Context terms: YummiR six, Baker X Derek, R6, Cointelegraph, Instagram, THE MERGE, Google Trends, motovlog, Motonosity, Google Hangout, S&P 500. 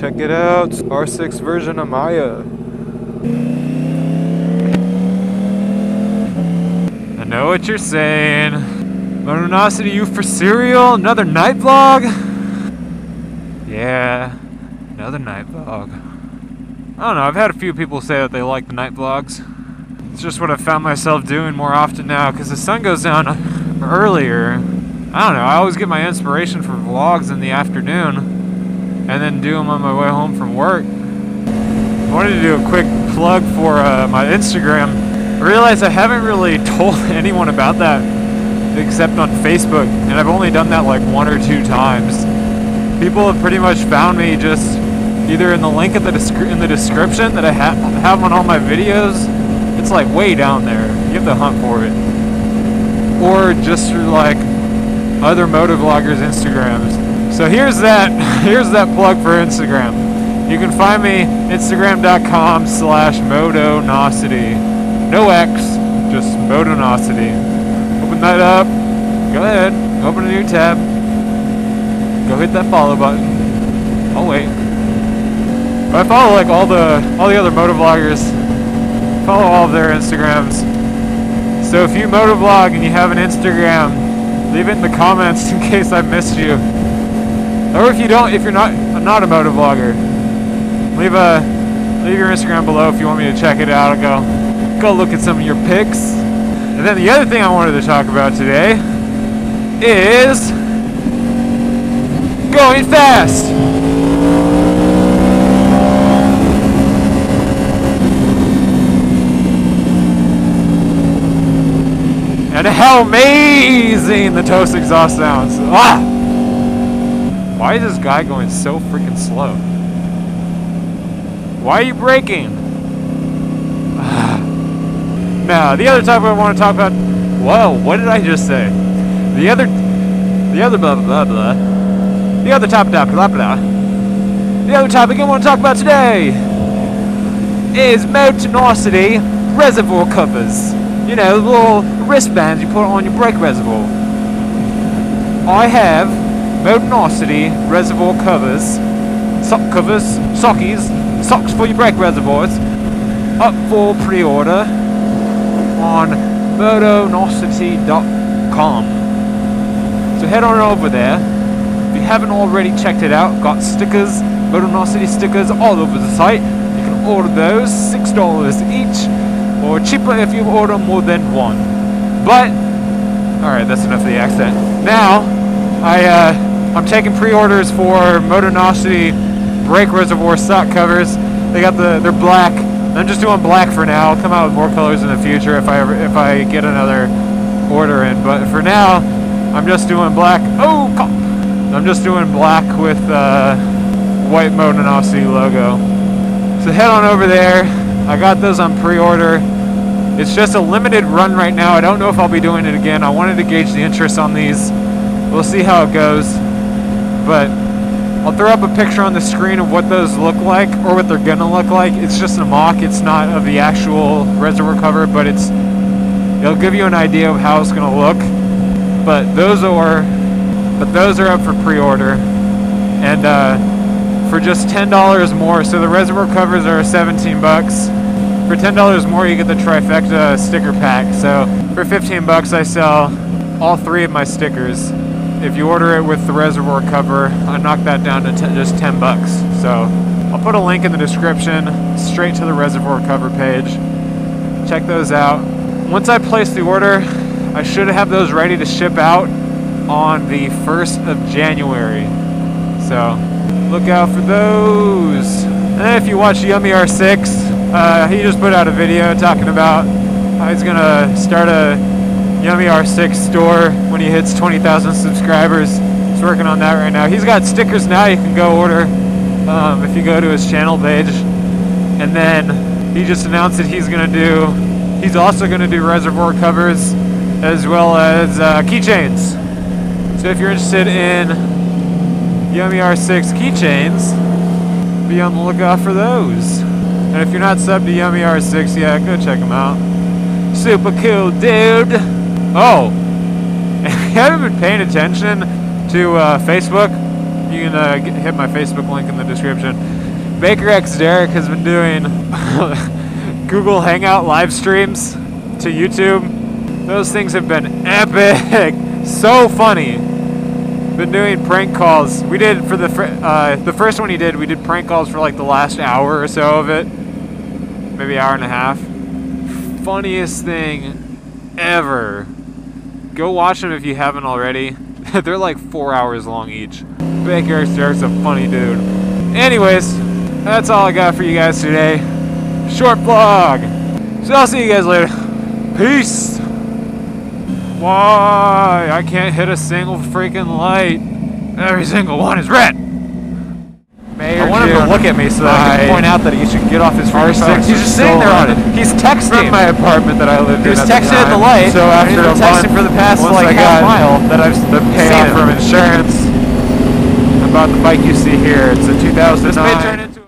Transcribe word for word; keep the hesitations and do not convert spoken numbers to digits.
Check it out, R six version of Maya. I know what you're saying. Motonosity, you for cereal? Another night vlog? Yeah, another night vlog. I don't know, I've had a few people say that they like the night vlogs. It's just what I've found myself doing more often now, because the sun goes down earlier. I don't know, I always get my inspiration for vlogs in the afternoon, and then do them on my way home from work. I wanted to do a quick plug for uh, my Instagram. I realized I haven't really told anyone about that except on Facebook, and I've only done that like one or two times. People have pretty much found me just either in the link in the, descri in the description that I ha have on all my videos. It's like way down there. You have to hunt for it. Or just through like other motovloggers' Instagrams. So here's that, here's that plug for Instagram. You can find me instagram.com slash Motonosity. No X, just Motonosity. Open that up. Go ahead, open a new tab. Go hit that follow button. I'll wait. But I follow like all the, all the other motovloggers. Follow all of their Instagrams. So if you motovlog and you have an Instagram, leave it in the comments in case I missed you. Or if you don't, if you're not not a motovlogger, leave a leave your Instagram below if you want me to check it out. I'll go go look at some of your pics. And then the other thing I wanted to talk about today is going fast. And how amazing the toast exhaust sounds. Ah! Why is this guy going so freaking slow? Why are you braking? Now, the other topic I want to talk about. Whoa, what did I just say? The other, the other blah blah blah. The other topic, blah blah blah. The other topic I want to talk about today is Motonosity reservoir covers. You know, the little wristbands you put on your brake reservoir. I have Motonosity reservoir covers, sock covers, sockies, socks for your brake reservoirs, up for pre-order on motonosity dot com. So head on over there. If you haven't already checked it out, got stickers, Motonosity stickers all over the site. You can order those, six dollars each, or cheaper if you order more than one. But, alright, that's enough of the accent. Now, I, uh... I'm taking pre-orders for Motonosity brake reservoir sock covers. They got the they're black. I'm just doing black for now. I'll come out with more colors in the future if I ever if I get another order in. But for now, I'm just doing black. Oh, cop. I'm just doing black with uh, white Motonosity logo. So head on over there. I got those on pre-order. It's just a limited run right now. I don't know if I'll be doing it again. I wanted to gauge the interest on these. We'll see how it goes. But I'll throw up a picture on the screen of what those look like, or what they're gonna look like. It's just a mock, it's not of the actual reservoir cover, but it's it'll give you an idea of how it's gonna look. But those are but those are up for pre-order, and uh, for just ten dollars more. So the reservoir covers are seventeen bucks. For ten dollars more, you get the trifecta sticker pack. So for fifteen bucks, I sell all three of my stickers. If you order it with the reservoir cover, I knock that down to just ten bucks. So I'll put a link in the description straight to the reservoir cover page. Check those out. Once I place the order, I should have those ready to ship out on the first of January. So look out for those. And if you watch YummiR six, uh, he just put out a video talking about how he's gonna start a YummiR six store when he hits twenty thousand subscribers. He's working on that right now. He's got stickers now you can go order um, if you go to his channel page. And then he just announced that he's gonna do he's also gonna do reservoir covers as well as uh, keychains. So if you're interested in YummiR six keychains, be on the lookout for those. And if you're not subbed to YummiR six, yeah, go check him out. Super cool dude. Oh, I haven't been paying attention to uh, Facebook. you can uh, get, hit my Facebook link in the description. Baker X Derek has been doing Google Hangout live streams to YouTube. Those things have been epic, so funny. Been doing prank calls. We did for the fr uh, the first one he did. We did prank calls for like the last hour or so of it, maybe hour and a half. Funniest thing ever. Go watch them if you haven't already. They're like four hours long each. Baker X Derek's a funny dude. Anyways, that's all I got for you guys today. Short vlog. So I'll see you guys later. Peace. Why? I can't hit a single freaking light. Every single one is red. Mayor I want June. him to look at me so that I can point out that he should get off his R six. He's just sitting so there on it. He's texting. From my apartment that I lived in. He's texting at the light. So after a texting for the past like half mile that I've paid from insurance about the bike you see here. It's a two thousand nine. This may turn into